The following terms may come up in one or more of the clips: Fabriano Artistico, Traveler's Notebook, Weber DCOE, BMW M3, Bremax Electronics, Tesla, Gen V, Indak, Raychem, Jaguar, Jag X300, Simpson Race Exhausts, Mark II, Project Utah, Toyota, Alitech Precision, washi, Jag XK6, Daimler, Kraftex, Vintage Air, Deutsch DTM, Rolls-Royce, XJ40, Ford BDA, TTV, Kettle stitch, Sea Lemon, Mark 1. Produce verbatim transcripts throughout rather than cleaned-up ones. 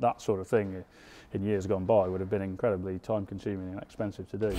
that sort of thing in years gone by would have been incredibly time consuming and expensive to do.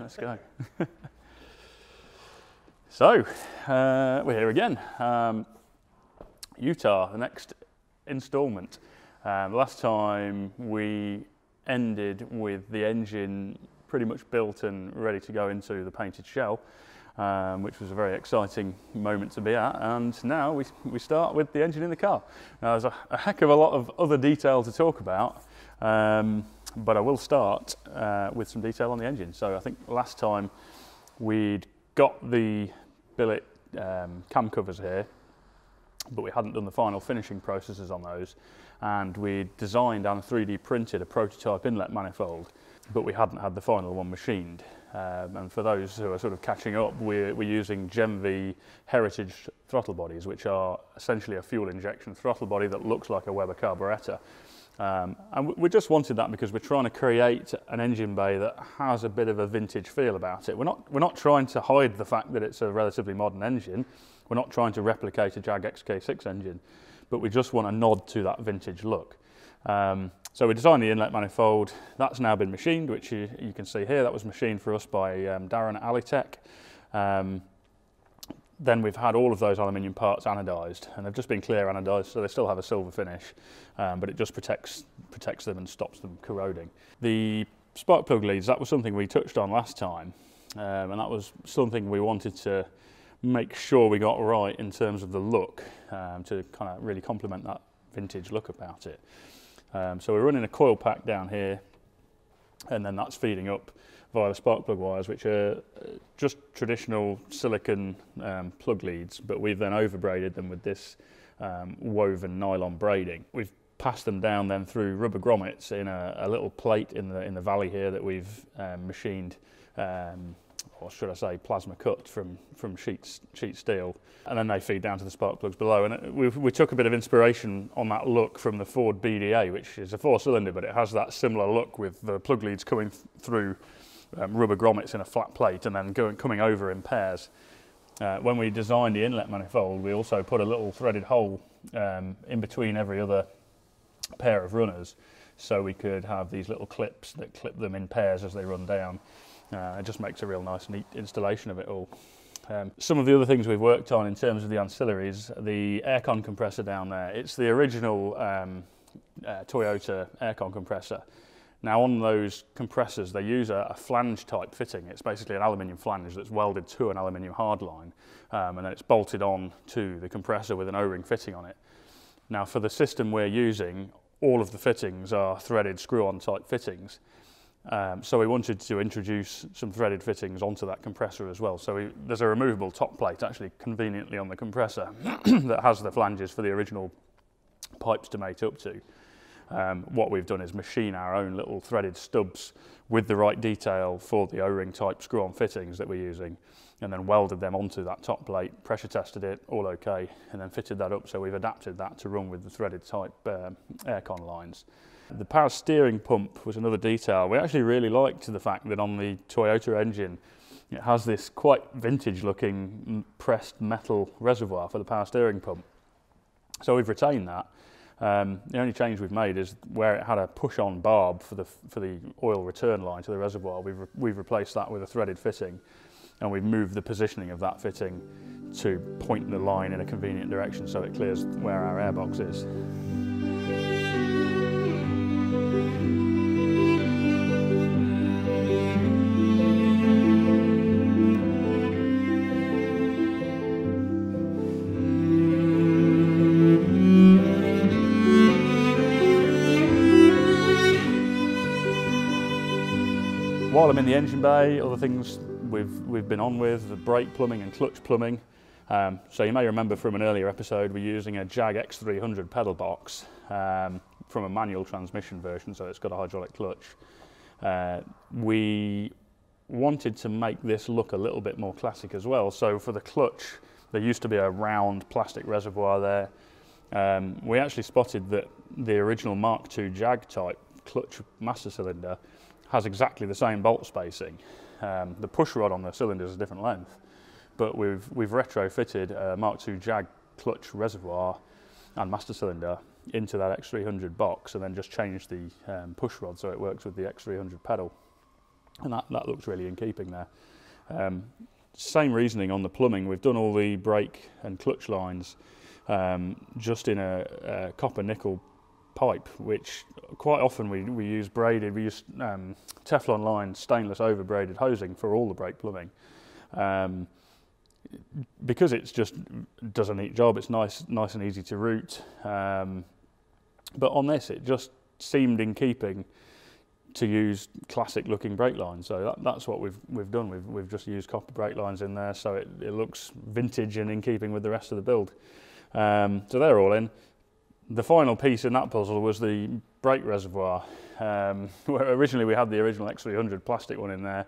Let's go. So, uh, we're here again. Um, Utah, the next installment. Um, last time we ended with the engine pretty much built and ready to go into the painted shell, um, which was a very exciting moment to be at. And now we, we start with the engine in the car. Now, there's a, a heck of a lot of other detail to talk about. Um, but I will start uh, with some detail on the engine. So I think last time we'd got the billet um, cam covers here, but we hadn't done the final finishing processes on those, and we designed and three D printed a prototype inlet manifold, but we hadn't had the final one machined. Um, and for those who are sort of catching up, we're, we're using Gen V heritage throttle bodies, which are essentially a fuel injection throttle body that looks like a Weber carburettor. Um, and we just wanted that because we're trying to create an engine bay that has a bit of a vintage feel about it. We're not, we're not trying to hide the fact that it's a relatively modern engine. We're not trying to replicate a Jag X K six engine, but we just want a nod to that vintage look. Um, so we designed the inlet manifold. That's now been machined, which you, you can see here. That was machined for us by um, Darren at Alitech. Um, Then we've had all of those aluminium parts anodized, and they've just been clear anodized, so they still have a silver finish, um, but it just protects, protects them and stops them corroding. The spark plug leads, that was something we touched on last time, um, and that was something we wanted to make sure we got right in terms of the look, um, to kind of really complement that vintage look about it. Um, so we're running a coil pack down here, and then that's feeding up via the spark plug wires, which are just traditional silicon um, plug leads, but we've then overbraided them with this um, woven nylon braiding. We've passed them down then through rubber grommets in a, a little plate in the in the valley here that we've um, machined, um, or should I say, plasma cut from from sheet sheet steel, and then they feed down to the spark plugs below. And we we took a bit of inspiration on that look from the Ford B D A, which is a four-cylinder, but it has that similar look with the plug leads coming th through. Um, rubber grommets in a flat plate and then going, coming over in pairs. Uh, when we designed the inlet manifold, we also put a little threaded hole um, in between every other pair of runners, so we could have these little clips that clip them in pairs as they run down. Uh, it just makes a real nice, neat installation of it all. Um, some of the other things we've worked on in terms of the ancillaries, the aircon compressor down there, it's the original um, uh, Toyota aircon compressor. Now on those compressors, they use a, a flange type fitting. It's basically an aluminium flange that's welded to an aluminium hardline, um, and then it's bolted on to the compressor with an O-ring fitting on it. Now for the system we're using, all of the fittings are threaded screw-on type fittings. Um, so we wanted to introduce some threaded fittings onto that compressor as well. So we, there's a removable top plate actually conveniently on the compressor that has the flanges for the original pipes to mate up to. Um, what we've done is machine our own little threaded stubs with the right detail for the O-ring type screw-on fittings that we're using, and then welded them onto that top plate, pressure tested it, all okay, and then fitted that up, so we've adapted that to run with the threaded type um, aircon lines. The power steering pump was another detail. We actually really liked the fact that on the Toyota engine it has this quite vintage looking pressed metal reservoir for the power steering pump, so we've retained that. Um, the only change we've made is where it had a push-on barb for the for the oil return line to the reservoir, we've, re we've replaced that with a threaded fitting, and we've moved the positioning of that fitting to point the line in a convenient direction so it clears where our airbox is. While I'm in the engine bay, other things we've, we've been on with, the brake plumbing and clutch plumbing. Um, so you may remember from an earlier episode, we're using a Jag X three hundred pedal box um, from a manual transmission version, so it's got a hydraulic clutch. Uh, we wanted to make this look a little bit more classic as well. So for the clutch, there used to be a round plastic reservoir there. Um, we actually spotted that the original Mark two Jag type clutch master cylinder has exactly the same bolt spacing. Um, the push rod on the cylinder is a different length, but we've, we've retrofitted a Mark two Jag clutch reservoir and master cylinder into that X three hundred box, and then just changed the um, push rod so it works with the X three hundred pedal. And that, that looks really in keeping there. Um, same reasoning on the plumbing. We've done all the brake and clutch lines um, just in a, a copper nickel pipe, which quite often we, we use braided, we use um, Teflon lined stainless over braided hosing for all the brake plumbing. Um, because it's just does a neat job, it's nice nice and easy to route. Um, but on this, it just seemed in keeping to use classic looking brake lines. So that, that's what we've, we've done. We've, we've just used copper brake lines in there, so it, it looks vintage and in keeping with the rest of the build. Um, so they're all in. The final piece in that puzzle was the brake reservoir, um, where originally we had the original X three hundred plastic one in there,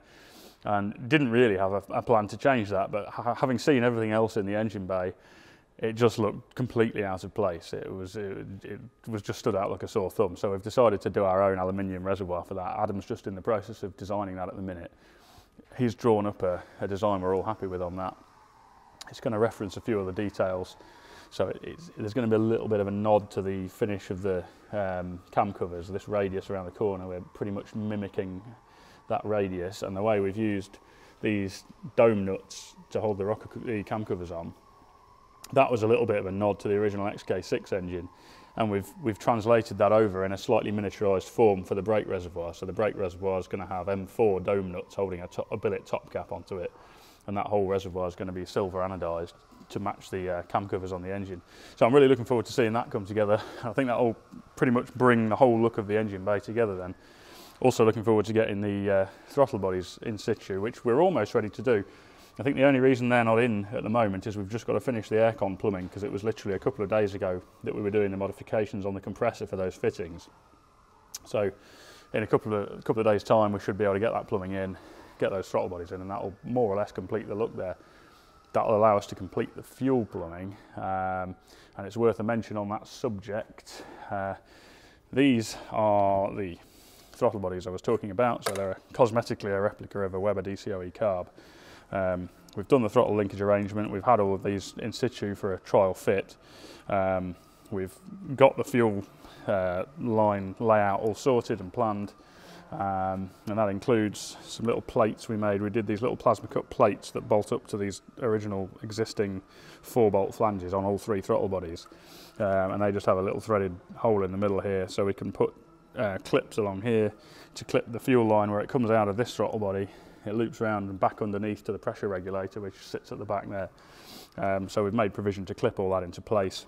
and didn't really have a, a plan to change that, but ha having seen everything else in the engine bay, it just looked completely out of place. It was, it, it was just stood out like a sore thumb. So we've decided to do our own aluminium reservoir for that. Adam's just in the process of designing that at the minute. He's drawn up a, a design we're all happy with on that. It's going to reference a few other details. So it, it's, there's going to be a little bit of a nod to the finish of the um, cam covers. This radius around the corner, we're pretty much mimicking that radius, and the way we've used these dome nuts to hold the, rocker, the cam covers on, that was a little bit of a nod to the original X K six engine, and we've we've translated that over in a slightly miniaturised form for the brake reservoir. So the brake reservoir is going to have M four dome nuts holding a, top, a billet top cap onto it, and that whole reservoir is going to be silver anodised to match the uh, cam covers on the engine. So I'm really looking forward to seeing that come together. I think that will pretty much bring the whole look of the engine bay together then. Also looking forward to getting the uh, throttle bodies in situ, which we're almost ready to do. I think the only reason they're not in at the moment is we've just got to finish the aircon plumbing, because it was literally a couple of days ago that we were doing the modifications on the compressor for those fittings. So in a couple of, a couple of days time, we should be able to get that plumbing in, get those throttle bodies in, and that will more or less complete the look there. That'll allow us to complete the fuel plumbing. Um, and it's worth a mention on that subject. Uh, these are the throttle bodies I was talking about, so they're cosmetically a replica of a Weber D C O E carb. Um, we've done the throttle linkage arrangement, we've had all of these in situ for a trial fit. Um, we've got the fuel uh, line layout all sorted and planned, um, and that includes some little plates we made. We did these little plasma cut plates that bolt up to these original existing four bolt flanges on all three throttle bodies, um, and they just have a little threaded hole in the middle here, so we can put Uh, clips along here to clip the fuel line where it comes out of this throttle body. It loops around and back underneath to the pressure regulator, which sits at the back there. Um, so we've made provision to clip all that into place.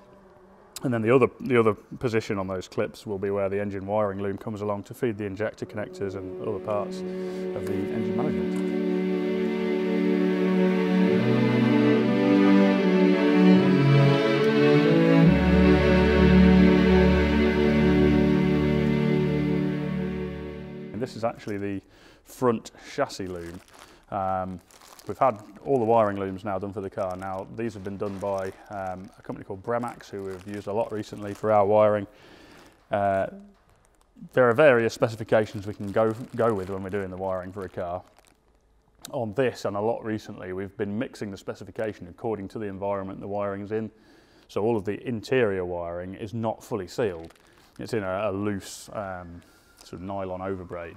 And then the other the other position on those clips will be where the engine wiring loom comes along to feed the injector connectors and other parts of the engine management. This is actually the front chassis loom. Um, we've had all the wiring looms now done for the car. Now these have been done by um, a company called Bremax, who we've used a lot recently for our wiring. Uh, there are various specifications we can go, go with when we're doing the wiring for a car. On this and a lot recently, we've been mixing the specification according to the environment the wiring's in. So all of the interior wiring is not fully sealed. It's in a, a loose, um, sort of nylon overbraid,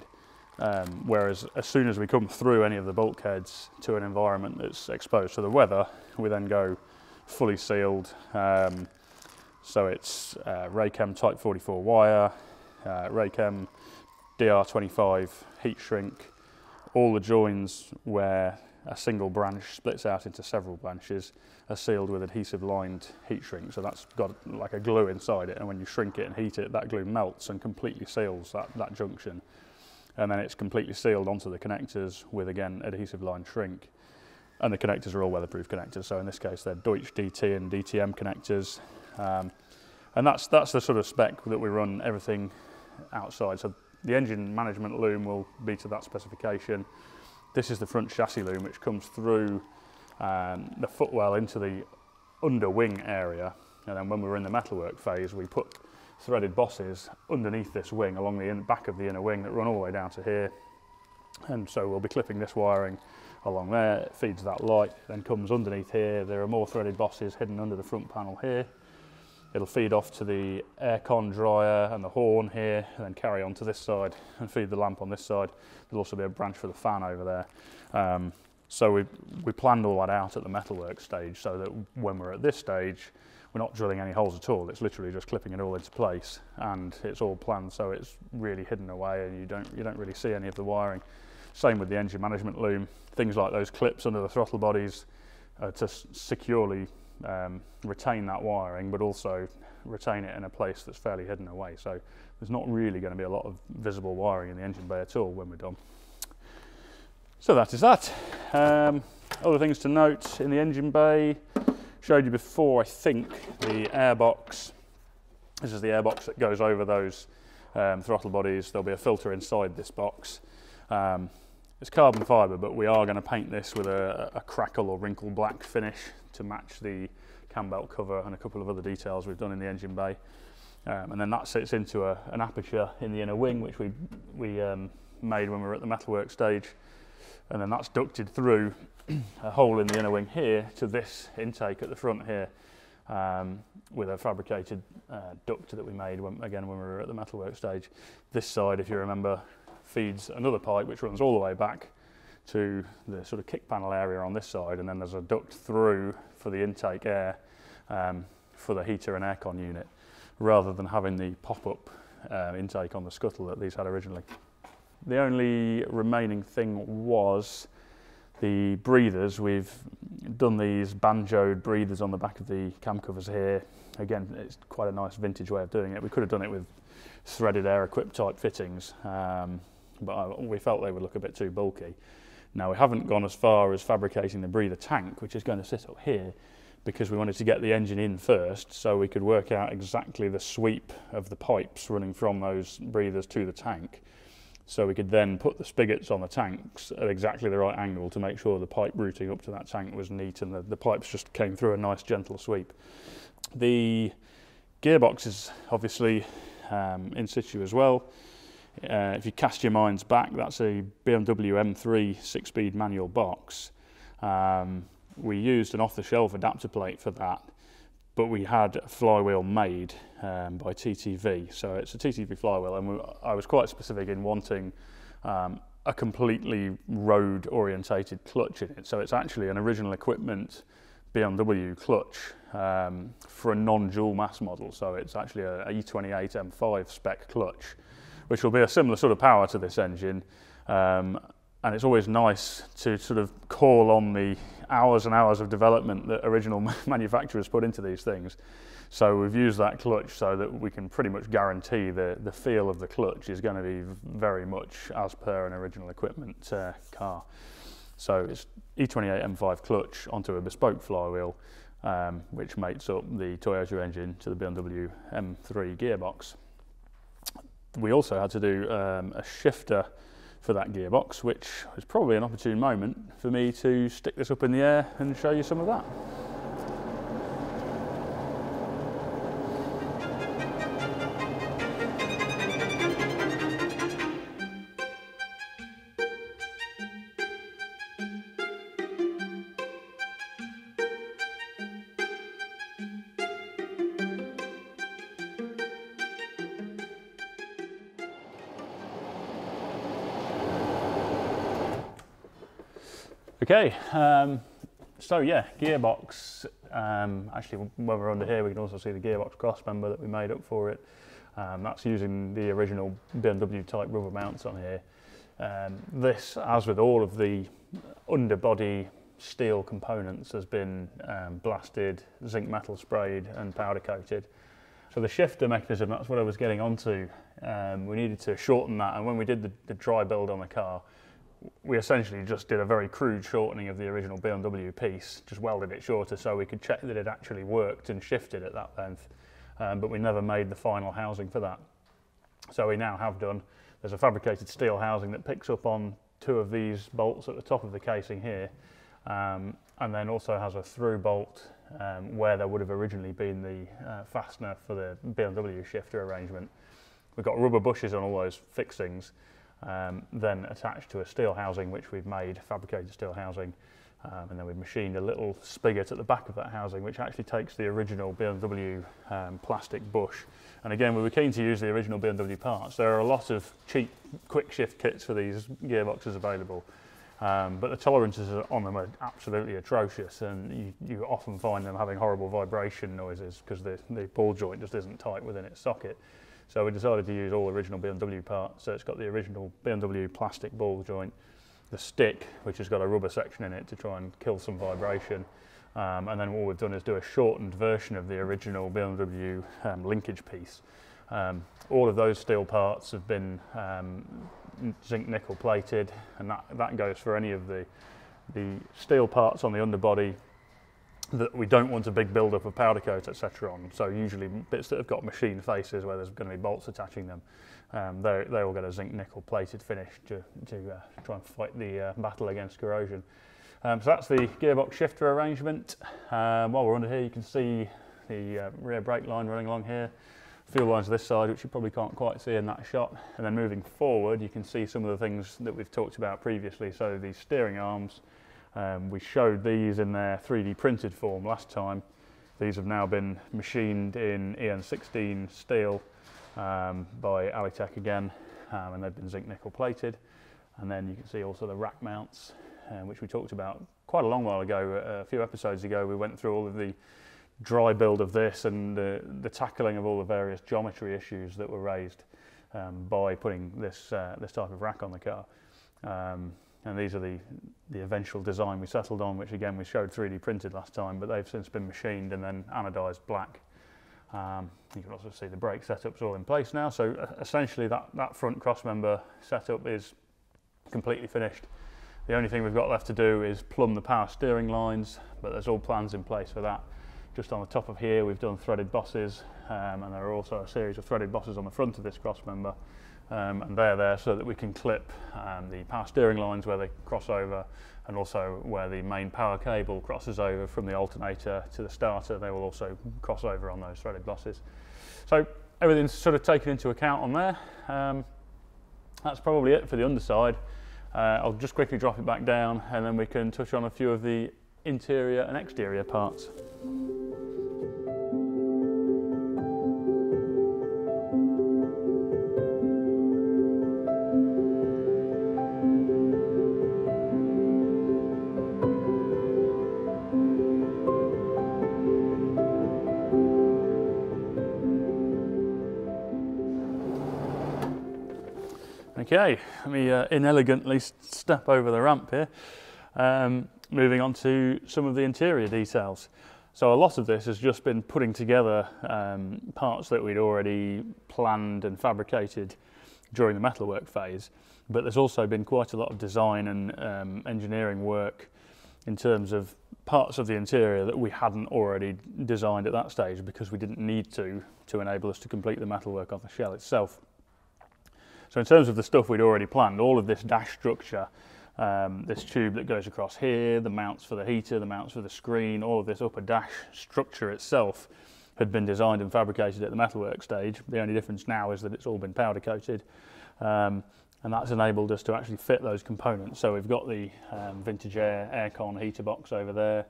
um, whereas as soon as we come through any of the bulkheads to an environment that's exposed to the weather, we then go fully sealed. Um, so it's uh, Raychem Type forty-four wire, uh, Raychem D R twenty-five heat shrink. All the joins where a single branch splits out into several branches are sealed with adhesive lined heat shrink. So that's got like a glue inside it, and when you shrink it and heat it, that glue melts and completely seals that, that junction. And then it's completely sealed onto the connectors with, again, adhesive lined shrink. And the connectors are all weatherproof connectors. So in this case, they're Deutsch D T and D T M connectors. Um, And that's, that's the sort of spec that we run everything outside. So the engine management loom will be to that specification. This is the front chassis loom, which comes through um, the footwell into the underwing area. And then when we're in the metalwork phase, we put threaded bosses underneath this wing, along the in back of the inner wing, that run all the way down to here. And so we'll be clipping this wiring along there. It feeds that light, then comes underneath here. There are more threaded bosses hidden under the front panel here. It'll feed off to the aircon dryer and the horn here, and then carry on to this side and feed the lamp on this side. There'll also be a branch for the fan over there. Um, so we, we planned all that out at the metalwork stage, so that when we're at this stage, we're not drilling any holes at all. It's literally just clipping it all into place, and it's all planned, so it's really hidden away, and you don't, you don't really see any of the wiring. Same with the engine management loom. Things like those clips under the throttle bodies uh, to securely Um, retain that wiring, but also retain it in a place that's fairly hidden away. So there's not really going to be a lot of visible wiring in the engine bay at all when we're done. So that is that. Um, other things to note in the engine bay, showed you before I think, the airbox. This is the airbox that goes over those um, throttle bodies. There'll be a filter inside this box. Um, It's carbon fibre, but we are going to paint this with a, a crackle or wrinkle black finish to match the cam belt cover and a couple of other details we've done in the engine bay. Um, and then that sits into a, an aperture in the inner wing, which we, we um, made when we were at the metalwork stage. And then that's ducted through a hole in the inner wing here to this intake at the front here, um, with a fabricated uh, duct that we made, when, again, when we were at the metalwork stage. This side, if you remember, feeds another pipe which runs all the way back to the sort of kick panel area on this side, and then there's a duct through for the intake air um, for the heater and aircon unit, rather than having the pop-up uh, intake on the scuttle that these had originally. The only remaining thing was the breathers. We've done these banjoed breathers on the back of the cam covers here. Again, it's quite a nice vintage way of doing it. We could have done it with threaded air equipped type fittings, um, but I, we felt they would look a bit too bulky. Now, we haven't gone as far as fabricating the breather tank, which is going to sit up here, because we wanted to get the engine in first so we could work out exactly the sweep of the pipes running from those breathers to the tank, so we could then put the spigots on the tanks at exactly the right angle to make sure the pipe routing up to that tank was neat, and the, the pipes just came through a nice gentle sweep. The gearbox is obviously um, in situ as well. Uh, if you cast your minds back, that's a B M W M three six-speed manual box. Um, we used an off-the-shelf adapter plate for that, but we had a flywheel made um, by T T V. So it's a T T V flywheel, and we, I was quite specific in wanting um, a completely road-orientated clutch in it. So it's actually an original equipment B M W clutch um, for a non-dual mass model. So it's actually a E twenty-eight M five spec clutch, which will be a similar sort of power to this engine. Um, and it's always nice to sort of call on the hours and hours of development that original manufacturers put into these things. So we've used that clutch so that we can pretty much guarantee the, the feel of the clutch is going to be very much as per an original equipment uh, car. So it's E twenty-eight M five clutch onto a bespoke flywheel, um, which mates up the Toyota engine to the B M W M three gearbox. We also had to do um, a shifter for that gearbox, which is probably an opportune moment for me to stick this up in the air and show you some of that. Okay, um, so yeah, gearbox. Um, actually, when we're under here, we can also see the gearbox crossmember that we made up for it. Um, that's using the original B M W type rubber mounts on here. Um, this, as with all of the underbody steel components, has been um, blasted, zinc metal sprayed, and powder coated. So the shifter mechanism, that's what I was getting onto. Um, we needed to shorten that, and when we did the, the dry build on the car, we essentially just did a very crude shortening of the original B M W piece, just welded it shorter so we could check that it actually worked and shifted at that length. um, but we never made the final housing for that. So we now have done. There's a fabricated steel housing that picks up on two of these bolts at the top of the casing here, um, and then also has a through bolt um, where there would have originally been the uh, fastener for the B M W shifter arrangement. We've got rubber bushes on all those fixings, um, then attached to a steel housing which we've made, fabricated steel housing, um, and then we've machined a little spigot at the back of that housing which actually takes the original B M W um, plastic bush. And again, we were keen to use the original B M W parts. There are a lot of cheap quick shift kits for these gearboxes available, um, but the tolerances on them are absolutely atrocious, and you, you often find them having horrible vibration noises because the, the ball joint just isn't tight within its socket. So we decided to use all original B M W parts. So it's got the original B M W plastic ball joint, the stick, which has got a rubber section in it to try and kill some vibration. Um, and then what we've done is do a shortened version of the original B M W um, linkage piece. Um, all of those steel parts have been um, zinc nickel plated, and that, that goes for any of the, the steel parts on the underbody that we don't want a big build-up of powder coat, et cetera on. So usually bits that have got machine faces where there's going to be bolts attaching them, um, they they all get a zinc nickel plated finish to, to uh, try and fight the uh, battle against corrosion. Um, so that's the gearbox shifter arrangement. Um, while we're under here, you can see the uh, rear brake line running along here, fuel lines to this side, which you probably can't quite see in that shot. And then moving forward, you can see some of the things that we've talked about previously. So the steering arms, Um, we showed these in their three D printed form last time. These have now been machined in E N sixteen steel um, by Alitech again, um, and they've been zinc nickel plated. And then you can see also the rack mounts, um, which we talked about quite a long while ago. A few episodes ago, we went through all of the dry build of this and the, the tackling of all the various geometry issues that were raised um, by putting this, uh, this type of rack on the car. Um, And these are the, the eventual design we settled on, which again we showed three D printed last time, but they've since been machined and then anodized black. Um, you can also see the brake setup's all in place now. So essentially that, that front crossmember setup is completely finished. The only thing we've got left to do is plumb the power steering lines, but there's all plans in place for that. Just on the top of here, we've done threaded bosses, um, and there are also a series of threaded bosses on the front of this crossmember. Um, and they're there so that we can clip um, the power steering lines where they cross over, and also where the main power cable crosses over from the alternator to the starter. They will also cross over on those threaded bosses. So everything's sort of taken into account on there. Um, that's probably it for the underside. Uh, I'll just quickly drop it back down, and then we can touch on a few of the interior and exterior parts. Okay, let me uh, inelegantly step over the ramp here. Um, moving on to some of the interior details. So a lot of this has just been putting together um, parts that we'd already planned and fabricated during the metalwork phase, but there's also been quite a lot of design and um, engineering work in terms of parts of the interior that we hadn't already designed at that stage, because we didn't need to to enable us to complete the metalwork on the shell itself. So in terms of the stuff we'd already planned, all of this dash structure, um, this tube that goes across here, the mounts for the heater, the mounts for the screen, all of this upper dash structure itself had been designed and fabricated at the metalwork stage. The only difference now is that it's all been powder coated, um, and that's enabled us to actually fit those components. So we've got the um, Vintage Air aircon heater box over there.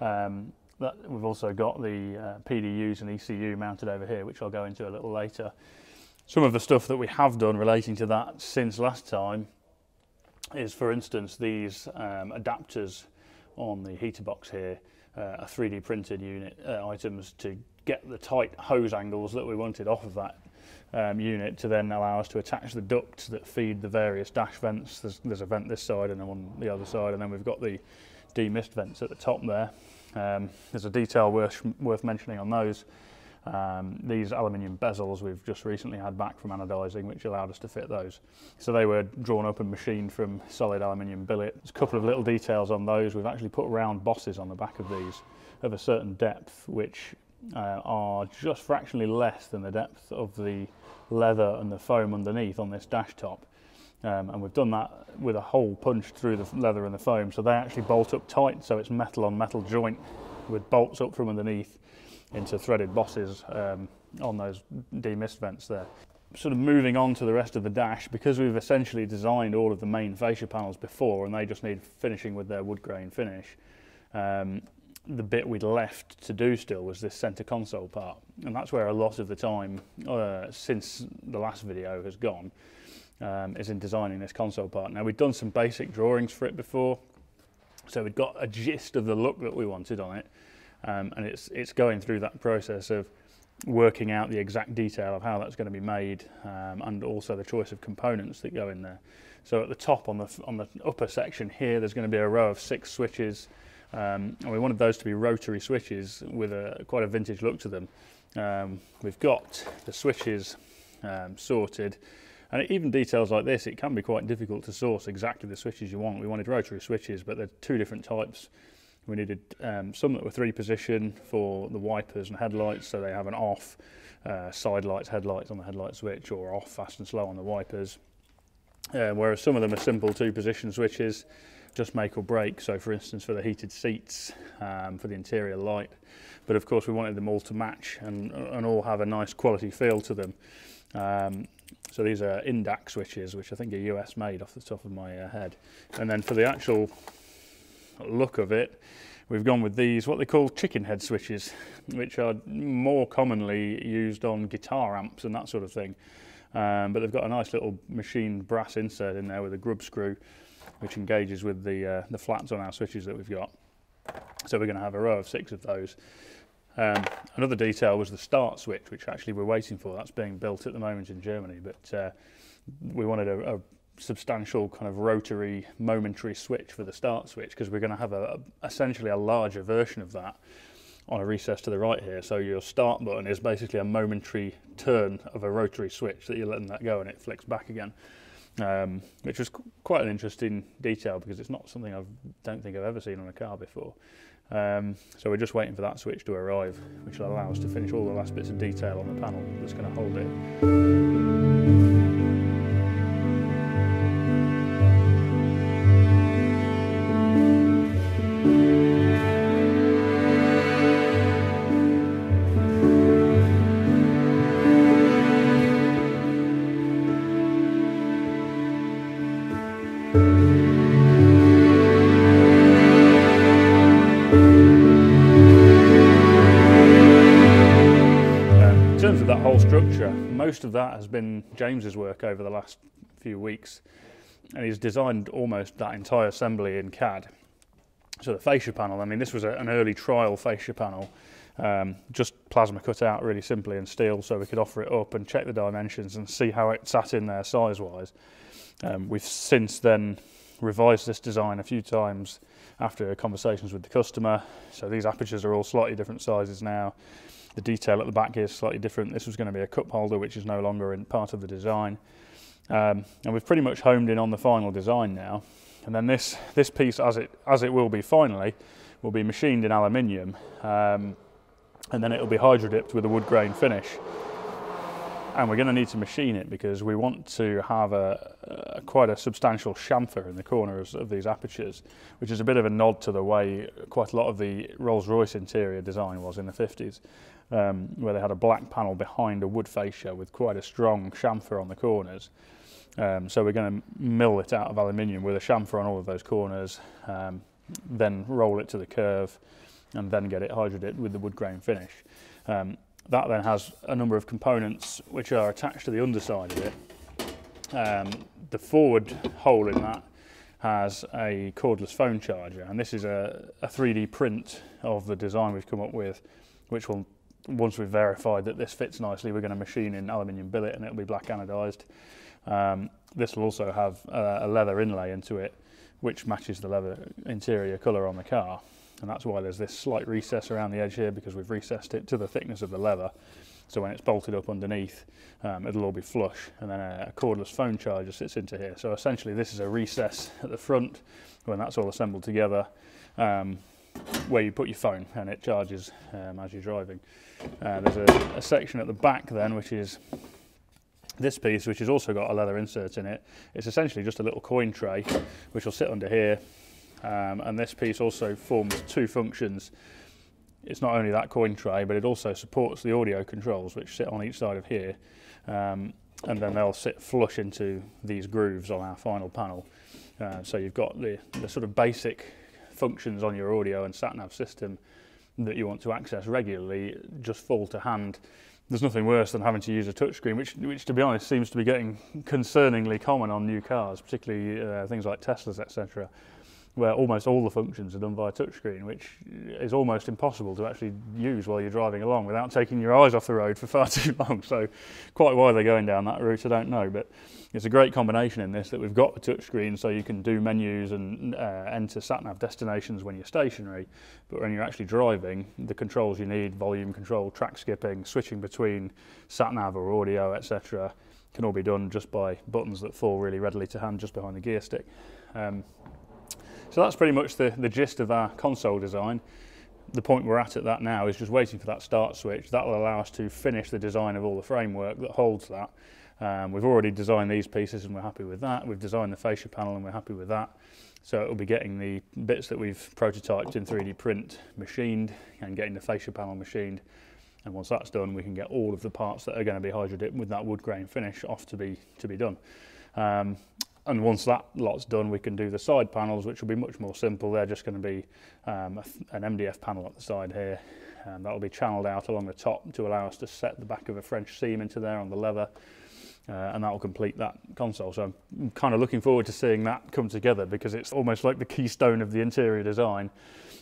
Um, that, we've also got the uh, P D Us and E C U mounted over here, which I'll go into a little later. Some of the stuff that we have done relating to that since last time is, for instance, these um, adapters on the heater box here uh, are three D printed unit uh, items to get the tight hose angles that we wanted off of that um, unit to then allow us to attach the ducts that feed the various dash vents. There's, there's a vent this side and one on the other side, and then we've got the demist vents at the top there. Um, there's a detail worth, worth mentioning on those. Um, these aluminium bezels we've just recently had back from anodizing, which allowed us to fit those. So they were drawn up and machined from solid aluminium billet. There's a couple of little details on those. We've actually put round bosses on the back of these of a certain depth, which uh, are just fractionally less than the depth of the leather and the foam underneath on this dash top. Um, and we've done that with a hole punched through the leather and the foam, so they actually bolt up tight, so it's metal on metal joint with bolts up from underneath into threaded bosses um, on those demist vents there. Sort of moving on to the rest of the dash, because we've essentially designed all of the main fascia panels before and they just need finishing with their wood grain finish, um, the bit we'd left to do still was this centre console part, and that's where a lot of the time uh, since the last video has gone. Um, is in designing this console part. Now, we'd done some basic drawings for it before, so we'd got a gist of the look that we wanted on it, um, and it's it's going through that process of working out the exact detail of how that's going to be made, um, and also the choice of components that go in there. So at the top on the on the upper section here, there's going to be a row of six switches, um, and we wanted those to be rotary switches with a quite a vintage look to them. Um, we've got the switches um, sorted. And even details like this, it can be quite difficult to source exactly the switches you want. We wanted rotary switches, but there are two different types. We needed um, some that were three position for the wipers and headlights, so they have an off uh, side lights, headlights on the headlight switch, or off fast and slow on the wipers. Uh, whereas some of them are simple two position switches, just make or break. So for instance, for the heated seats, um, for the interior light. But of course we wanted them all to match and, and all have a nice quality feel to them. Um, So these are Indak switches, which I think are U S made off the top of my uh, head. And then for the actual look of it, we've gone with these, what they call chicken head switches, which are more commonly used on guitar amps and that sort of thing. Um, but they've got a nice little machined brass insert in there with a grub screw, which engages with the, uh, the flats on our switches that we've got. So we're going to have a row of six of those. Um, another detail was the start switch, which actually we're waiting for. That's being built at the moment in Germany, but uh, we wanted a, a substantial kind of rotary momentary switch for the start switch, because we're going to have a, a, essentially a larger version of that on a recess to the right here. So your start button is basically a momentary turn of a rotary switch that you're letting that go and it flicks back again, um, which was quite an interesting detail because it's not something I don't think I've ever seen on a car before. Um, so we're just waiting for that switch to arrive, which will allow us to finish all the last bits of detail on the panel that's going to hold it. Structure. Most of that has been James's work over the last few weeks, and he's designed almost that entire assembly in C A D. So the fascia panel, I mean, this was a, an early trial fascia panel, um, just plasma cut out really simply in steel, so we could offer it up and check the dimensions and see how it sat in there size-wise. Um, we've since then revised this design a few times after conversations with the customer. So these apertures are all slightly different sizes now. The detail at the back here is slightly different. This was going to be a cup holder, which is no longer in part of the design. Um, and we've pretty much homed in on the final design now. And then this, this piece, as it, as it will be finally, will be machined in aluminium. Um, and then it'll be hydro-dipped with a wood grain finish. And we're going to need to machine it because we want to have a, a quite a substantial chamfer in the corners of these apertures, which is a bit of a nod to the way quite a lot of the Rolls-Royce interior design was in the fifties. Um, where they had a black panel behind a wood fascia with quite a strong chamfer on the corners. Um, so we're going to mill it out of aluminium with a chamfer on all of those corners, um, then roll it to the curve and then get it hydro-dipped with the wood grain finish. Um, that then has a number of components which are attached to the underside of it. Um, the forward hole in that has a cordless phone charger, and this is a, a three D print of the design we've come up with, which will, once we've verified that this fits nicely, we're going to machine in aluminium billet and it'll be black anodized. Um, this will also have uh, a leather inlay into it, which matches the leather interior colour on the car. And that's why there's this slight recess around the edge here, because we've recessed it to the thickness of the leather. So when it's bolted up underneath, um, it'll all be flush. And then a cordless phone charger sits into here. So essentially this is a recess at the front when that's all assembled together. Um, where you put your phone and it charges um, as you're driving. Uh, there's a, a section at the back then, which is this piece, which has also got a leather insert in it. It's essentially just a little coin tray which will sit under here, um, and this piece also forms two functions. It's not only that coin tray, but it also supports the audio controls which sit on each side of here, um, and then they'll sit flush into these grooves on our final panel. Uh, so you've got the, the sort of basic functions on your audio and sat-nav system that you want to access regularly just fall to hand. There's nothing worse than having to use a touchscreen, which, which to be honest seems to be getting concerningly common on new cars, particularly uh, things like Teslas, et cetera, where almost all the functions are done via touchscreen, which is almost impossible to actually use while you're driving along without taking your eyes off the road for far too long. So quite why they're going down that route, I don't know, but it's a great combination in this that we've got the touchscreen, so you can do menus and uh, enter sat-nav destinations when you're stationary, but when you're actually driving, the controls you need, volume control, track skipping, switching between sat-nav or audio, et cetera, can all be done just by buttons that fall really readily to hand just behind the gear stick. Um, So that's pretty much the, the gist of our console design. The point we're at at that now is just waiting for that start switch. That will allow us to finish the design of all the framework that holds that. Um, we've already designed these pieces and we're happy with that. We've designed the fascia panel and we're happy with that. So it'll be getting the bits that we've prototyped in three D print machined and getting the fascia panel machined. And once that's done, we can get all of the parts that are going to be hydro dipped with that wood grain finish off to be, to be done. Um, And once that lot's done, we can do the side panels, which will be much more simple. They're just going to be um, an M D F panel at the side here, and that'll be channeled out along the top to allow us to set the back of a French seam into there on the leather, uh, and that'll complete that console. So I'm kind of looking forward to seeing that come together, because it's almost like the keystone of the interior design,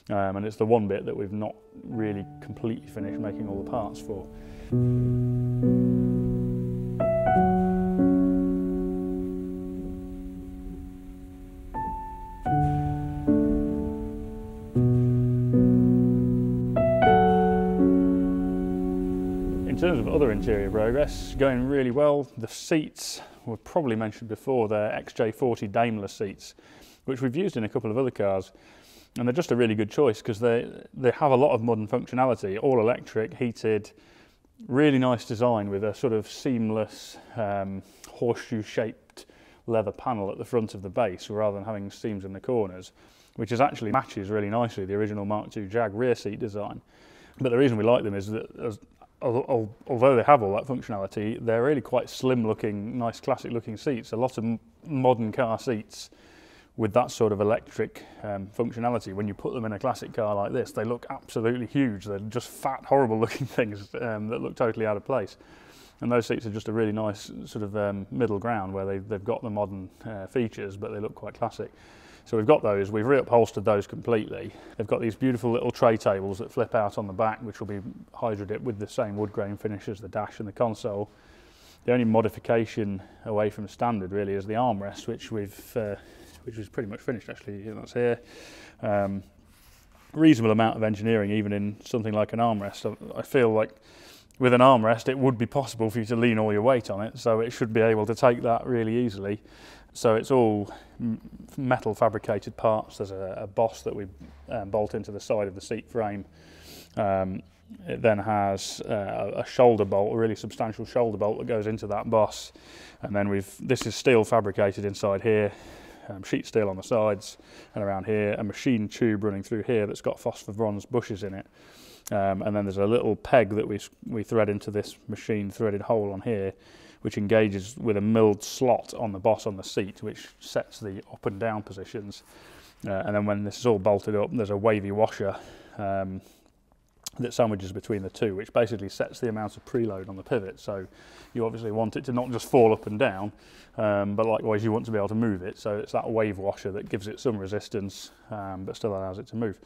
um, and it's the one bit that we've not really completely finished making all the parts for. In terms of other interior progress, going really well. The seats were probably mentioned before, they're X J forty Daimler seats, which we've used in a couple of other cars, and they're just a really good choice because they, they have a lot of modern functionality, all electric, heated, really nice design with a sort of seamless um, horseshoe shaped leather panel at the front of the base rather than having seams in the corners, which is actually matches really nicely the original Mark two Jag rear seat design. But the reason we like them is that as although they have all that functionality, they're really quite slim looking, nice classic looking seats. A lot of modern car seats with that sort of electric um, functionality, when you put them in a classic car like this, they look absolutely huge. They're just fat, horrible looking things um, that look totally out of place. And those seats are just a really nice sort of um, middle ground where they, they've got the modern uh, features, but they look quite classic. So we've got those, we've reupholstered those completely. They've got these beautiful little tray tables that flip out on the back, which will be hydro dipped with the same wood grain finish as the dash and the console. The only modification away from standard really is the armrest, which we've, uh, which was pretty much finished actually, that's here. Um, reasonable amount of engineering even in something like an armrest. I feel like with an armrest it would be possible for you to lean all your weight on it, so it should be able to take that really easily. So it's all metal fabricated parts. There's a, a boss that we um, bolt into the side of the seat frame. Um, it then has uh, a shoulder bolt, a really substantial shoulder bolt that goes into that boss. And then we've, this is steel fabricated inside here, um, sheet steel on the sides and around here, a machine tube running through here that's got phosphor bronze bushes in it. Um, and then there's a little peg that we, we thread into this machine threaded hole on here, which engages with a milled slot on the boss on the seat, which sets the up and down positions. Uh, and then when this is all bolted up, there's a wavy washer um, that sandwiches between the two, which basically sets the amount of preload on the pivot. So you obviously want it to not just fall up and down, um, but likewise you want to be able to move it. So it's that wave washer that gives it some resistance, um, but still allows it to move.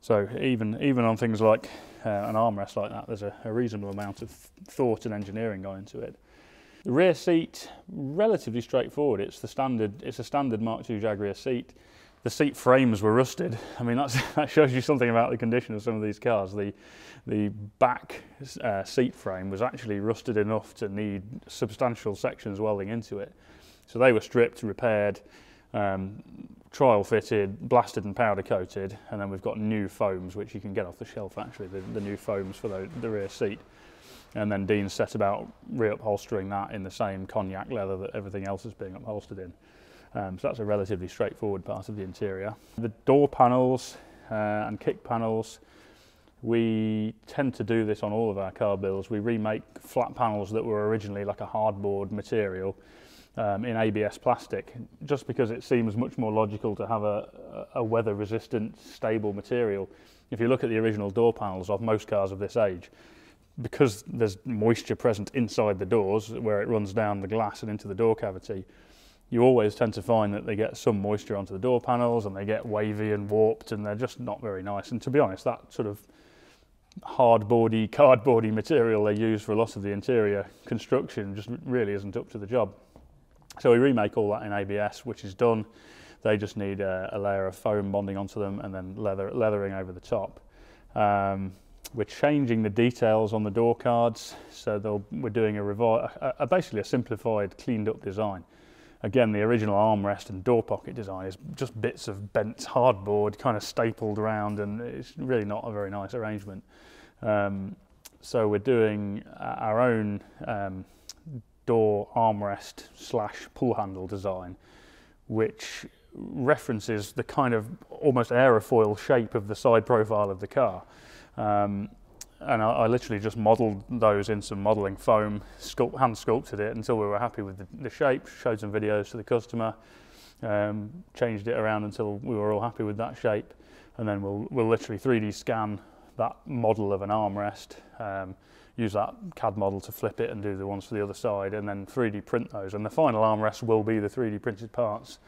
So even, even on things like uh, an armrest like that, there's a, a reasonable amount of thought and engineering going into it. The rear seat, relatively straightforward. It's the standard, it's a standard Mark two Jag rear seat. The seat frames were rusted. I mean, that's, that shows you something about the condition of some of these cars. The, the back uh, seat frame was actually rusted enough to need substantial sections welding into it. So they were stripped, repaired, um, trial fitted, blasted and powder coated, and then we've got new foams which you can get off the shelf actually, the, the new foams for the, the rear seat. And then Dean's set about re-upholstering that in the same cognac leather that everything else is being upholstered in. Um, so that's a relatively straightforward part of the interior. The door panels uh, and kick panels, we tend to do this on all of our car builds. We remake flat panels that were originally like a hardboard material um, in A B S plastic, just because it seems much more logical to have a, a weather resistant, stable material. If you look at the original door panels of most cars of this age, because there's moisture present inside the doors where it runs down the glass and into the door cavity, you always tend to find that they get some moisture onto the door panels and they get wavy and warped and they're just not very nice. And to be honest, that sort of hardboardy, cardboardy material they use for a lot of the interior construction just really isn't up to the job. So we remake all that in A B S, which is done. They just need a, a layer of foam bonding onto them and then leather, leathering over the top. Um, We're changing the details on the door cards, so we're doing a, a, a basically a simplified, cleaned up design. Again, the original armrest and door pocket design is just bits of bent hardboard kind of stapled around, and it's really not a very nice arrangement. Um, so we're doing our own um, door armrest slash pull handle design, which references the kind of almost aerofoil shape of the side profile of the car. Um, and I, I literally just modelled those in some modelling foam, sculpt, hand sculpted it until we were happy with the, the shape, showed some videos to the customer, um, changed it around until we were all happy with that shape, and then we'll, we'll literally three D scan that model of an armrest, um, use that C A D model to flip it and do the ones for the other side, and then three D print those, and the final armrest will be the three D printed parts,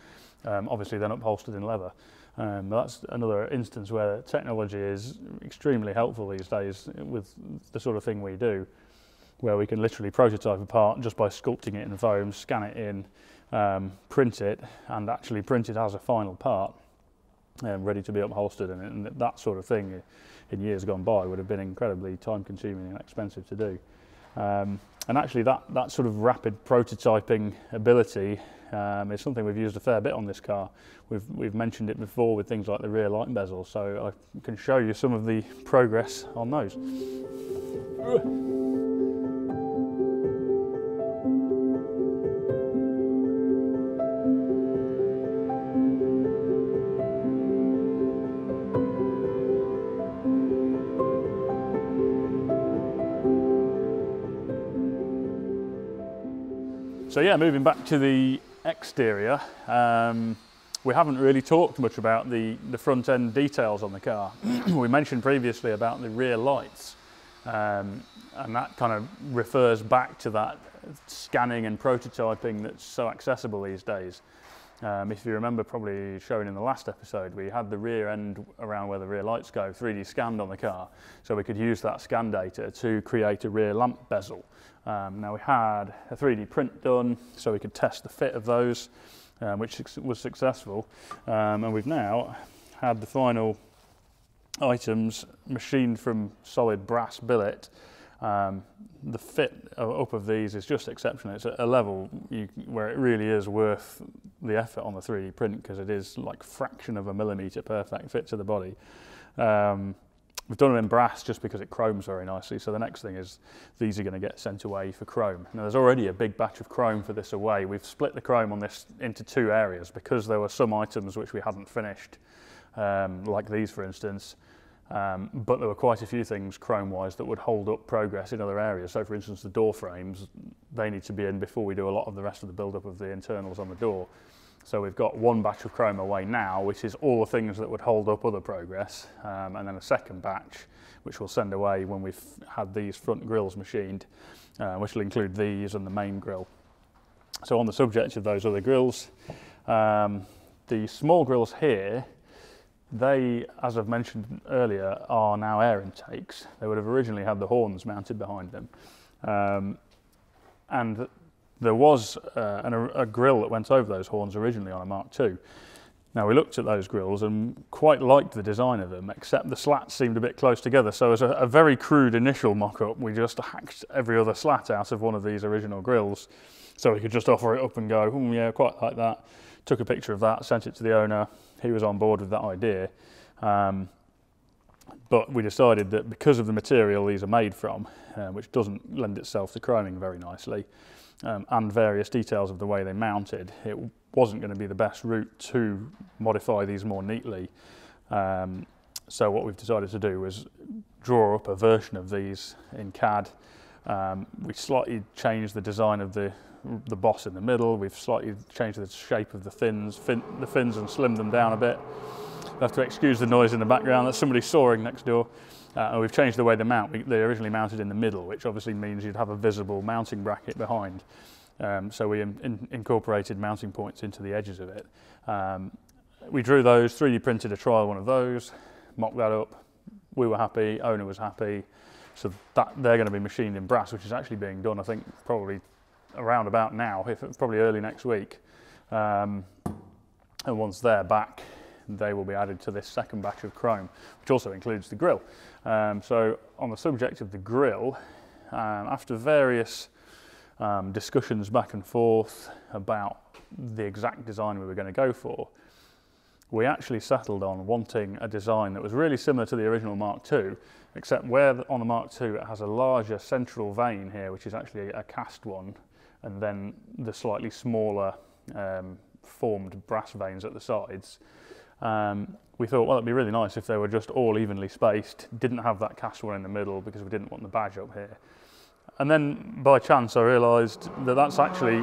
um, obviously then upholstered in leather. Um, that's another instance where technology is extremely helpful these days with the sort of thing we do, where we can literally prototype a part just by sculpting it in foam, scan it in, um, print it, and actually print it as a final part, um, ready to be upholstered. And, and that sort of thing in years gone by would have been incredibly time-consuming and expensive to do. Um, and actually that, that sort of rapid prototyping ability um, is something we've used a fair bit on this car. We've, we've mentioned it before with things like the rear light bezels, so I can show you some of the progress on those. So yeah, moving back to the exterior, um, we haven't really talked much about the, the front end details on the car. We mentioned previously about the rear lights, um, and that kind of refers back to that scanning and prototyping that's so accessible these days. Um, if you remember, probably shown in the last episode, we had the rear end around where the rear lights go three D scanned on the car, so we could use that scan data to create a rear lamp bezel. Um, now we had a three D print done, so we could test the fit of those, um, which was successful, um, and we've now had the final items machined from solid brass billet. Um, the fit up of these is just exceptional. It's at a level you, where it really is worth the effort on the three D print, because it is like fraction of a millimetre perfect fit to the body. Um, we've done them in brass just because it chromes very nicely, so the next thing is these are going to get sent away for chrome. Now there's already a big batch of chrome for this away. We've split the chrome on this into two areas because there were some items which we hadn't finished, um, like these for instance. Um, but there were quite a few things chrome-wise that would hold up progress in other areas. So for instance, the door frames, they need to be in before we do a lot of the rest of the build-up of the internals on the door. So we've got one batch of chrome away now, which is all the things that would hold up other progress, um, and then a second batch, which we'll send away when we've had these front grills machined, uh, which will include these and the main grill. So on the subject of those other grills, um, the small grills here, they, as I've mentioned earlier, are now air intakes. They would have originally had the horns mounted behind them. Um, and there was uh, an, a grille that went over those horns originally on a Mark two. Now we looked at those grills and quite liked the design of them, except the slats seemed a bit close together. So as a, a very crude initial mock-up, we just hacked every other slat out of one of these original grills So we could just offer it up and go, hmm, yeah, quite like that. Took a picture of that, sent it to the owner. He was on board with that idea. Um, but we decided that because of the material these are made from, uh, which doesn't lend itself to chroming very nicely, um, and various details of the way they mounted, it wasn't going to be the best route to modify these more neatly. Um, so what we've decided to do is draw up a version of these in C A D. Um, we slightly changed the design of the the boss in the middle. We've slightly changed the shape of the fins, fin, the fins, and slimmed them down a bit. I have to excuse the noise in the background. That's somebody sawing next door. Uh, and we've changed the way they mount. We, they originally mounted in the middle, which obviously means you'd have a visible mounting bracket behind. Um, so we in, in, incorporated mounting points into the edges of it. Um, we drew those, three D printed a trial one of those, mocked that up. We were happy, owner was happy. So that they're going to be machined in brass, which is actually being done, I think, probably around about now, if it's probably early next week. Um, and once they're back, they will be added to this second batch of chrome, which also includes the grille. Um, so on the subject of the grille, um, after various um, discussions back and forth about the exact design we were going to go for, we actually settled on wanting a design that was really similar to the original Mark two, except where on the Mark two it has a larger central vein here, which is actually a cast one, and then the slightly smaller um, formed brass veins at the sides. Um, we thought, well, it'd be really nice if they were just all evenly spaced, didn't have that cast one in the middle because we didn't want the badge up here. And then by chance I realised that that's actually...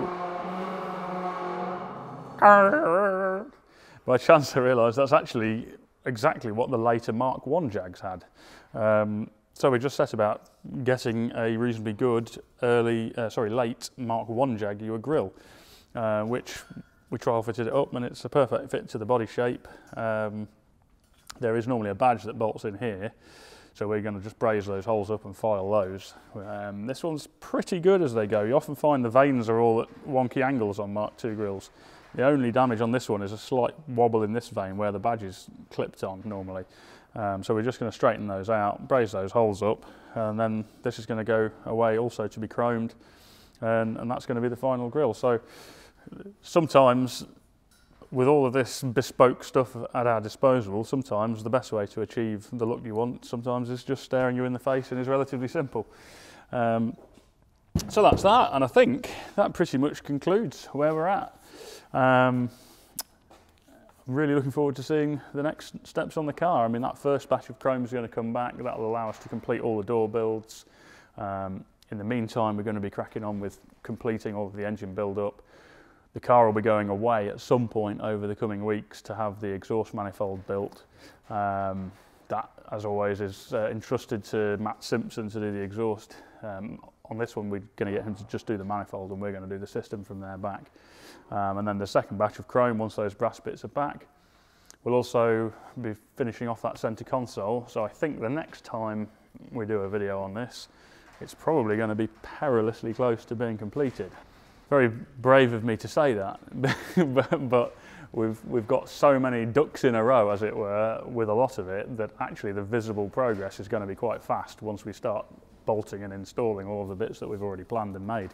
By chance I realised that's actually exactly what the later Mark one Jags had. Um, so we just set about getting a reasonably good early, uh, sorry, late Mark one Jag Jaguar grille, uh, which we trial fitted it up, and it's a perfect fit to the body shape. Um, there is normally a badge that bolts in here, so we're going to just braze those holes up and file those. Um, this one's pretty good as they go. You often find the veins are all at wonky angles on Mark two grilles. The only damage on this one is a slight wobble in this vein where the badge is clipped on normally. Um, so we're just going to straighten those out, braze those holes up, and then this is going to go away also to be chromed, and, and that's going to be the final grille. So sometimes, with all of this bespoke stuff at our disposal, sometimes the best way to achieve the look you want sometimes is just staring you in the face and is relatively simple. Um, so that's that, and I think that pretty much concludes where we're at. Um, really looking forward to seeing the next steps on the car. I mean, that first batch of chrome is going to come back. That will allow us to complete all the door builds. Um, in the meantime, we're going to be cracking on with completing all of the engine build up. The car will be going away at some point over the coming weeks to have the exhaust manifold built. Um, that, as always, is uh, entrusted to Matt Simpson to do the exhaust. Um, on this one, we're going to get him to just do the manifold, and we're going to do the system from there back. Um, and then the second batch of chrome, once those brass bits are back, we'll also be finishing off that centre console. So I think the next time we do a video on this, it's probably going to be perilously close to being completed. Very brave of me to say that, but, but we've, we've got so many ducks in a row, as it were, with a lot of it, that actually the visible progress is going to be quite fast once we start bolting and installing all of the bits that we've already planned and made.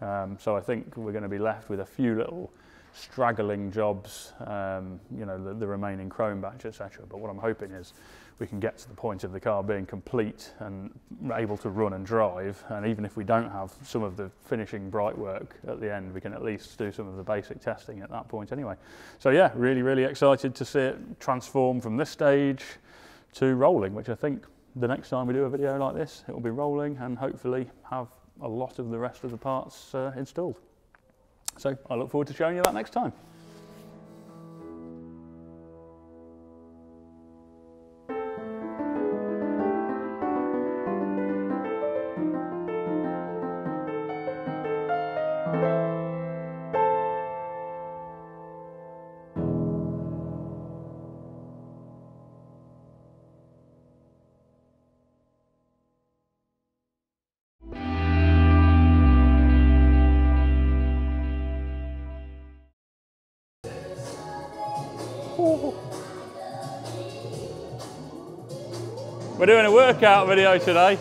Um, so I think we're going to be left with a few little straggling jobs, um, you know, the, the remaining chrome batch, et cetera. But what I'm hoping is we can get to the point of the car being complete and able to run and drive. And even if we don't have some of the finishing bright work at the end, we can at least do some of the basic testing at that point anyway. So yeah, really, really excited to see it transform from this stage to rolling, which I think the next time we do a video like this, it will be rolling and hopefully have a lot of the rest of the parts uh, installed. So I look forward to showing you that next time. We're doing a workout video today.